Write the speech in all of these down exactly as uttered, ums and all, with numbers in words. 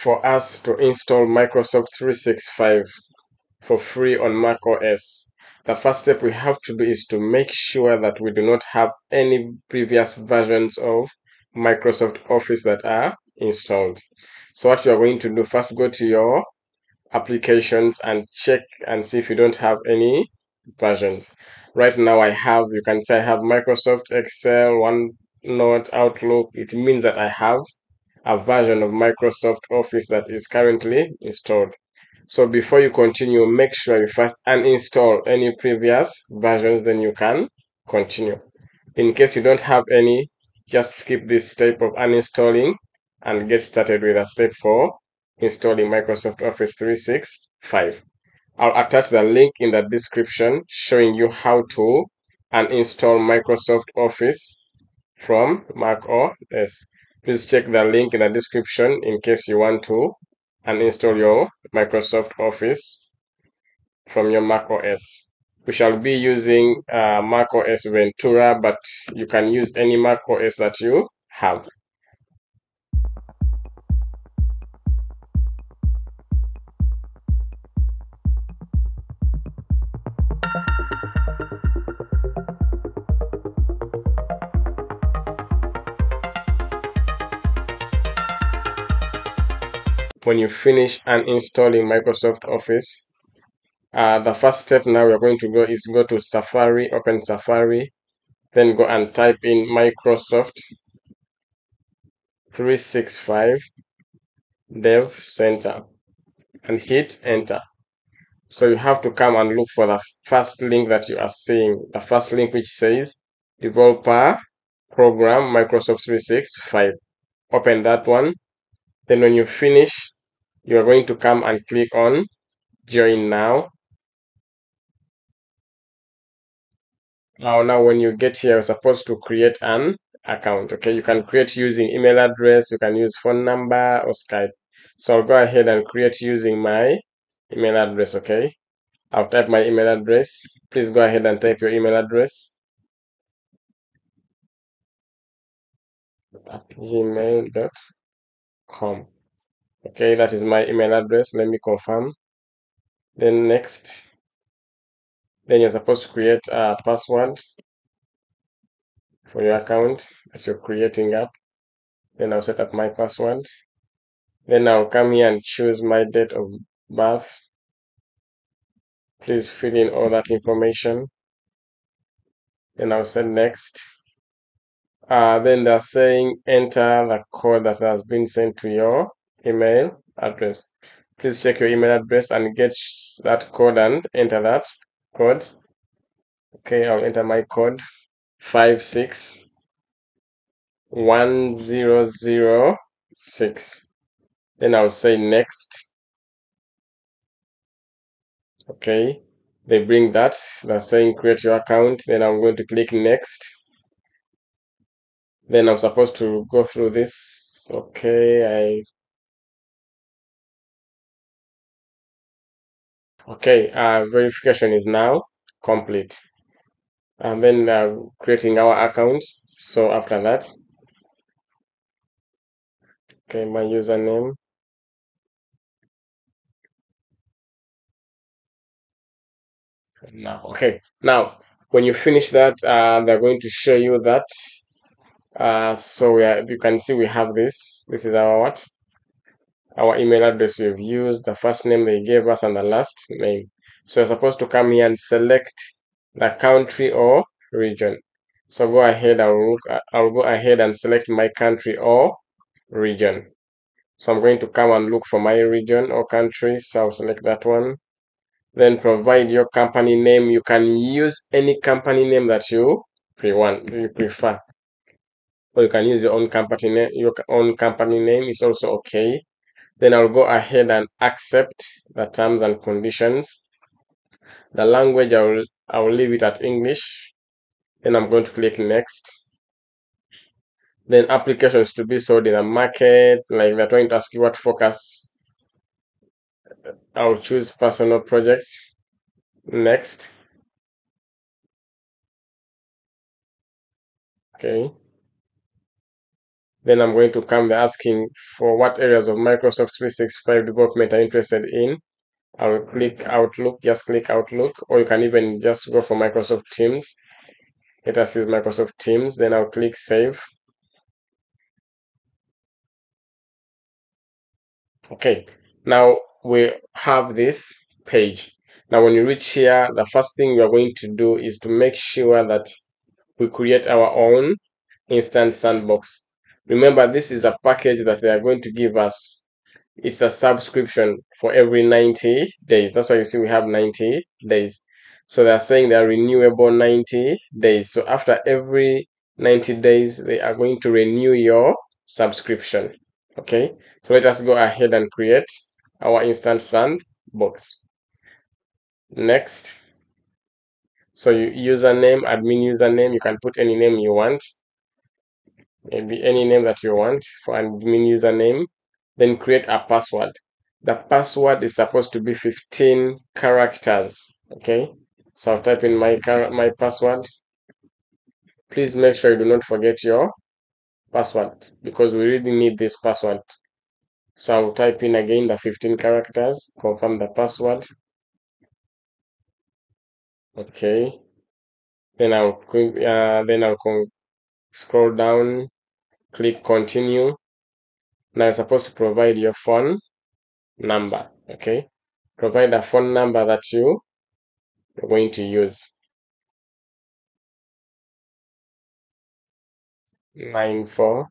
for us to install Microsoft three sixty-five for free on Mac O S, the first step we have to do is to make sure that we do not have any previous versions of Microsoft Office that are installed. So what you are going to do, first go to your applications and check and see if you don't have any versions. Right now I have, you can say I have Microsoft Excel, OneNote, Outlook. It means that I have a version of Microsoft Office that is currently installed. So before you continue, make sure you first uninstall any previous versions, then you can continue. In case you don't have any, just skip this step of uninstalling and get started with a step for installing Microsoft Office three sixty-five. I'll attach the link in the description showing you how to uninstall Microsoft Office from Mac O S. Please check the link in the description in case you want to uninstall your Microsoft Office from your Mac O S. We shall be using uh, Mac O S Ventura, but you can use any Mac O S that you have. When you finish uninstalling Microsoft Office, uh, the first step now we're going to go is go to Safari, open Safari, then go and type in Microsoft three sixty-five Dev Center and hit enter. So you have to come and look for the first link that you are seeing, the first link which says Developer Program Microsoft three sixty-five. Open that one. Then when you finish, you are going to come and click on Join Now. Now, now when you get here, you're supposed to create an account. Okay, you can create using email address, you can use phone number or Skype. So I'll go ahead and create using my email address. Okay, I'll type my email address. Please go ahead and type your email address. gmail dot com. Okay, that is my email address. Let me confirm. Then next, then you're supposed to create a password for your account that you're creating up. Then I'll set up my password. Then I'll come here and choose my date of birth. Please fill in all that information. Then I'll say next. Uh, then they're saying enter the code that has been sent to your email address. Please check your email address and get that code and enter that code. Okay, I'll enter my code five six one zero zero six. Then I'll say next. Okay, they bring that. They're saying create your account. Then I'm going to click next. Then I'm supposed to go through this. Okay, I okay. Uh, verification is now complete, and then uh, creating our account. So after that, okay, my username. Now, okay. Now, when you finish that, uh, they're going to show you that. Uh, so we are, you can see we have this. This is our what? Our email address we've used, the first name they gave us, and the last name. So you're supposed to come here and select the country or region. So go ahead. I'll look. I'll go ahead and select my country or region. So I'm going to come and look for my region or country. So I'll select that one. Then provide your company name. You can use any company name that you pre want, you prefer. Or you can use your own company name. Your own company name is also okay. Then I'll go ahead and accept the terms and conditions. The language I will I will leave it at English. Then I'm going to click next. Then applications to be sold in the market. Like they're trying to ask you what focus. I'll choose personal projects. Next. Okay. Then I'm going to come there asking for what areas of Microsoft three sixty-five development I'm interested in. I'll click Outlook, just click Outlook, or you can even just go for Microsoft Teams. Let us use Microsoft Teams, then I'll click Save. Okay, now we have this page. Now when you reach here, the first thing we are going to do is to make sure that we create our own instant sandbox. Remember, this is a package that they are going to give us. It's a subscription for every ninety days. That's why you see we have ninety days. So they are saying they are renewable ninety days. So after every ninety days, they are going to renew your subscription. Okay, so let us go ahead and create our instant sandbox. Next. So you username, admin username, you can put any name you want. Maybe any name that you want for admin username. Then create a password. The password is supposed to be fifteen characters. Okay, so I'll type in my my password. Please make sure you do not forget your password, because we really need this password. So I'll type in again the fifteen characters, confirm the password. Okay, then I'll uh, then I'll scroll down, click continue. Now you're supposed to provide your phone number. Okay, provide a phone number that you are going to use. nine four.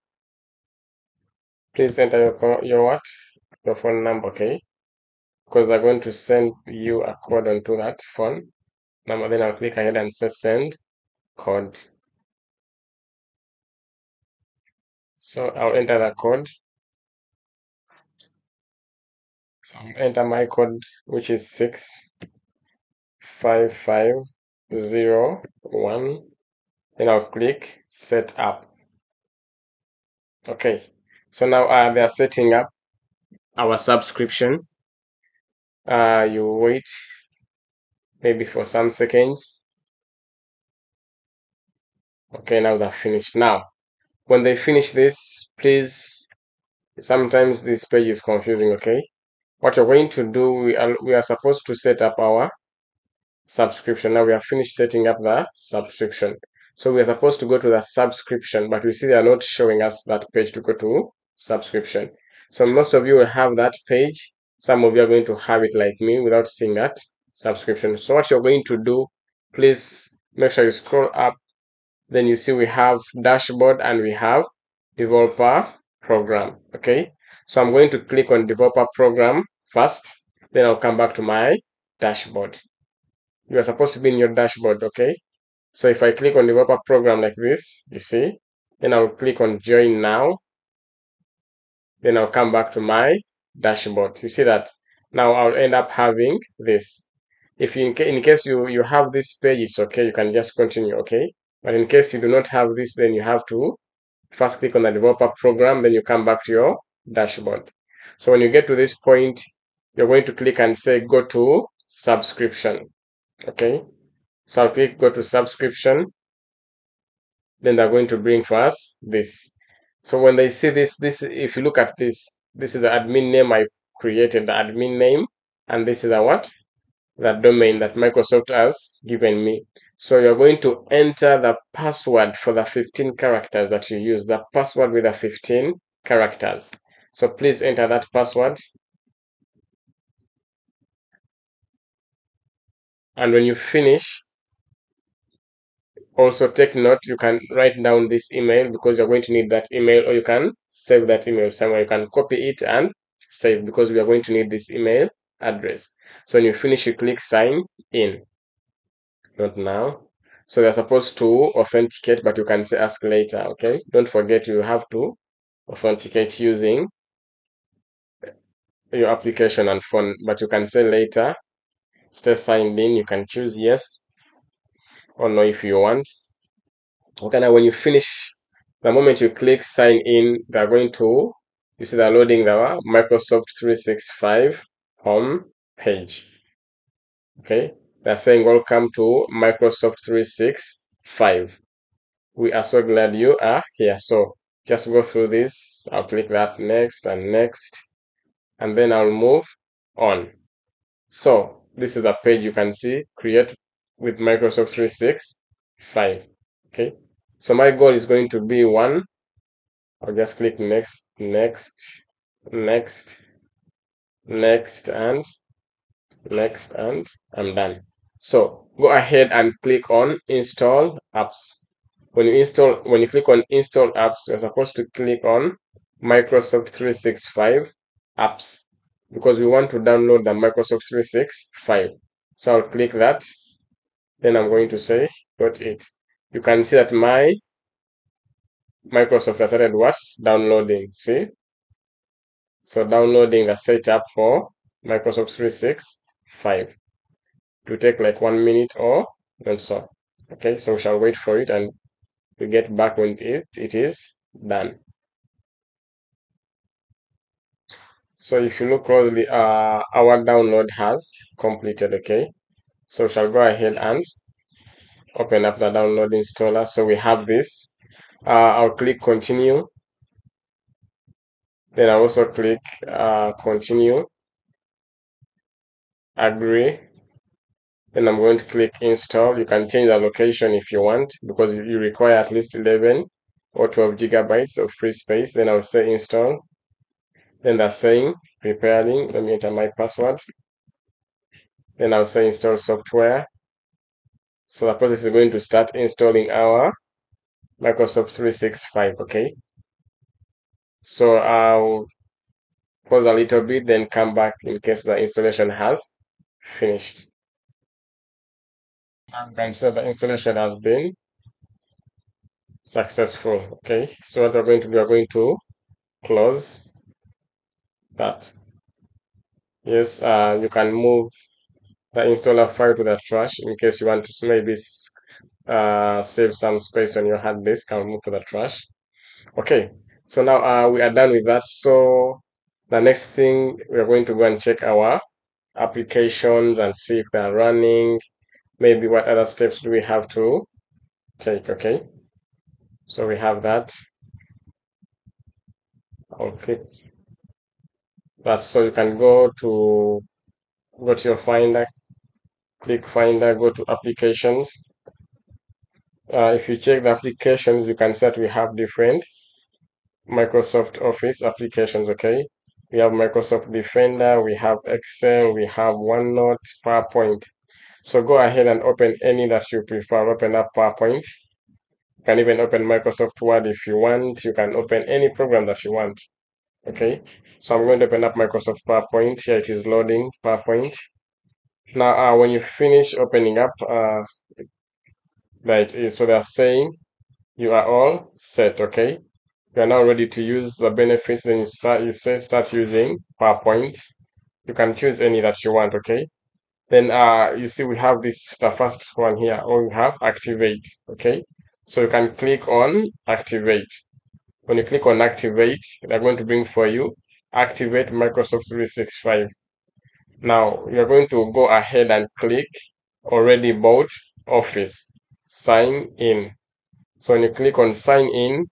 Please enter your call, your what? Your phone number, okay? Because they're going to send you a code onto that phone number. Then I'll click ahead and say send code. So I'll enter the code. So I'll enter my code, which is six five five zero one. Then I'll click set up. Okay, so now uh, they are setting up our subscription. Uh, you wait maybe for some seconds. Okay, now they're finished. Now, when they finish this, please, sometimes this page is confusing, okay? What you're going to do, we are, we are supposed to set up our subscription. Now we have finished setting up the subscription. So we are supposed to go to the subscription, but you see they are not showing us that page to go to subscription. So most of you will have that page. Some of you are going to have it like me without seeing that subscription. So what you're going to do, please make sure you scroll up. Then you see we have dashboard and we have developer program. Okay, so I'm going to click on developer program first. Then I'll come back to my dashboard. You are supposed to be in your dashboard, okay? So if I click on developer program like this, you see, then I'll click on join now. Then I'll come back to my dashboard. You see that now I'll end up having this. If you, in, ca in case you, you have this page, it's okay. You can just continue, okay? But in case you do not have this, then you have to first click on the developer program. Then you come back to your dashboard. So when you get to this point, you're going to click and say, go to subscription. Okay. So I'll click go to subscription. Then they're going to bring for us this. So when they see this, this if you look at this, this is the admin name I created, the admin name, and this is the what? The domain that Microsoft has given me. So you're going to enter the password for the fifteen characters that you use, the password with the fifteen characters. So please enter that password. And when you finish, also take note, you can write down this email because you're going to need that email, or you can save that email somewhere. You can copy it and save because we are going to need this email address. So when you finish, you click sign in. Not now. So they're supposed to authenticate, but you can say ask later, okay? Don't forget you have to authenticate using your application and phone, but you can say later. Stay signed in. You can choose yes or no if you want. Okay, now when you finish, the moment you click sign in, they're going to, you see they're loading the Microsoft three sixty-five home page. Okay, they're saying welcome to Microsoft three sixty-five. We are so glad you are here. So just go through this. I'll click that next and next, and then I'll move on. So this is the page you can see, create with Microsoft three sixty-five. Okay, so my goal is going to be one. I'll just click next, next, next, next, and next, and I'm done. So go ahead and click on install apps. When you install, when you click on install apps, you're supposed to click on Microsoft three sixty-five apps, because we want to download the Microsoft three sixty-five. So I'll click that. Then I'm going to say got it. You can see that my Microsoft has started what? Downloading. See? So downloading the setup for Microsoft three sixty-five. It will take like one minute or and so. Okay, so we shall wait for it and we get back when it, it is done. So if you look closely, uh, our download has completed. Okay, so we shall go ahead and open up the download installer. So we have this. Uh, I'll click continue. Then I'll also click uh, continue. Agree. Then I'm going to click install. You can change the location if you want, because you require at least eleven or twelve gigabytes of free space. Then I'll say install. Then they're saying preparing. Let me enter my password. Then I'll say install software. So the process is going to start installing our Microsoft three sixty-five. Okay. So I'll pause a little bit, then come back in case the installation has finished. And so the installation has been successful. Okay, so what we're going to do, we're going to close that. Yes, uh, you can move the installer file to the trash in case you want to maybe uh, save some space on your hard disk. I'll move to the trash. Okay, so now uh, we are done with that. So the next thing, we're going to go and check our applications and see if they are running. Maybe what other steps do we have to take? Okay, so we have that. I'll click that, so you can go to go to your Finder, click Finder, go to Applications. Uh, if you check the applications, you can see that we have different Microsoft Office applications. Okay, we have Microsoft Defender, we have Excel, we have OneNote, PowerPoint. So go ahead and open any that you prefer. Open up PowerPoint. You can even open Microsoft Word if you want. You can open any program that you want. Okay. So I'm going to open up Microsoft PowerPoint. Here it is loading PowerPoint. Now, uh, when you finish opening up, uh, right, so they're saying you are all set. Okay. You are now ready to use the benefits. Then you start. You say start using PowerPoint. You can choose any that you want. Okay. Then uh, you see we have this, the first one here, or we have activate. Okay, so you can click on activate. When you click on activate, they're going to bring for you activate Microsoft three sixty-five. Now you're going to go ahead and click already bought Office, sign in. So when you click on sign in,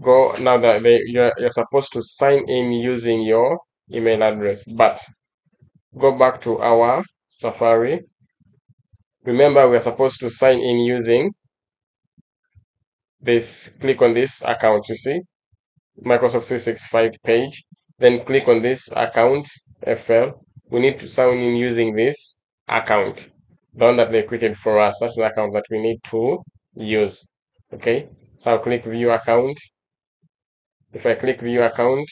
go now that they, you're, you're supposed to sign in using your email address, but go back to our Safari. Remember, we are supposed to sign in using this. Click on this account, you see, Microsoft three sixty-five page. Then click on this account, F L. We need to sign in using this account, the one that they created for us. That's the account that we need to use. Okay, so I'll click View Account. If I click View Account,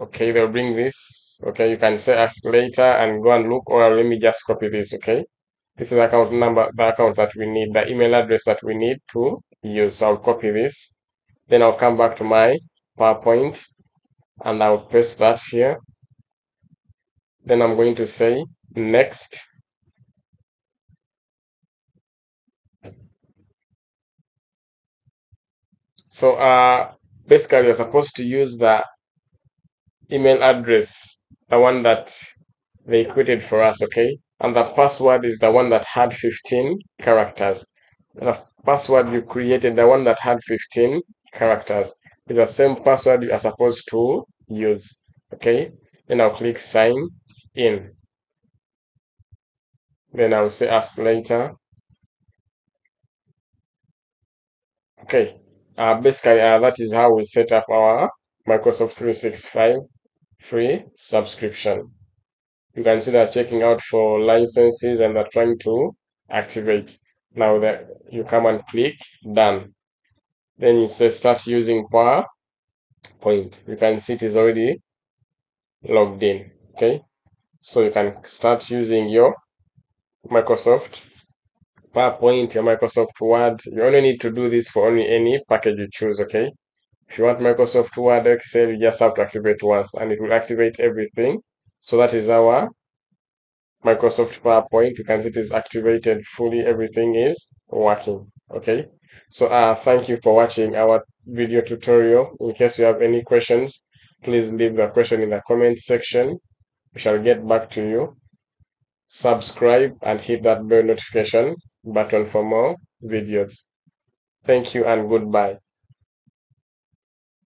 okay, they'll bring this. Okay, you can say ask later and go and look, or let me just copy this. Okay, this is the account number, the account that we need, the email address that we need to use. So I'll copy this. Then I'll come back to my PowerPoint and I'll paste that here. Then I'm going to say next. So uh, basically you're supposed to use the email address, the one that they created for us. Okay, and the password is the one that had fifteen characters. the password you created, the one that had fifteen characters, is the same password you are supposed to use. Okay, then I'll click sign in. Then I'll say ask later. Okay, uh, basically uh, that is how we set up our Microsoft three sixty-five free subscription. You can see that checking out for licenses and they're trying to activate. Now that you come and click done, then you say start using PowerPoint. You can see it is already logged in. Okay, so you can start using your Microsoft PowerPoint, your Microsoft Word. You only need to do this for only any package you choose. Okay, if you want Microsoft Word, Excel, you just have to activate once and it will activate everything. So that is our Microsoft PowerPoint. You can see it is activated fully, everything is working. Okay, so uh thank you for watching our video tutorial. In case you have any questions, please leave the question in the comment section. We shall get back to you. Subscribe and hit that bell notification button for more videos. Thank you and goodbye.